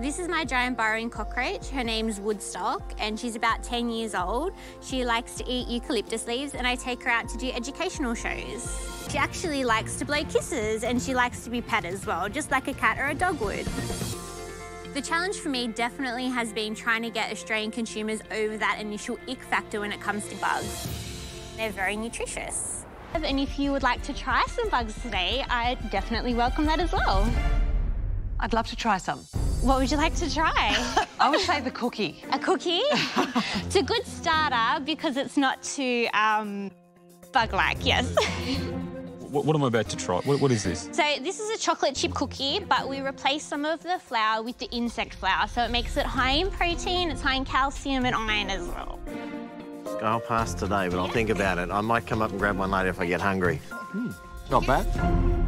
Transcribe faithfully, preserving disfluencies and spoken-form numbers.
This is my giant burrowing cockroach. Her name's Woodstock and she's about ten years old. She likes to eat eucalyptus leaves and I take her out to do educational shows. She actually likes to blow kisses and she likes to be pet as well, just like a cat or a dog would. The challenge for me definitely has been trying to get Australian consumers over that initial ick factor when it comes to bugs. They're very nutritious. And if you would like to try some bugs today, I definitely welcome that as well. I'd love to try some. What would you like to try? I would say the cookie. A cookie? It's a good starter because it's not too um, bug-like, yes. What, what am I about to try? What, what is this? So this is a chocolate chip cookie, but we replace some of the flour with the insect flour, so it makes it high in protein, it's high in calcium and iron as well. I'll pass today, but I'll think about it. I might come up and grab one later if I get hungry. Mm, not bad.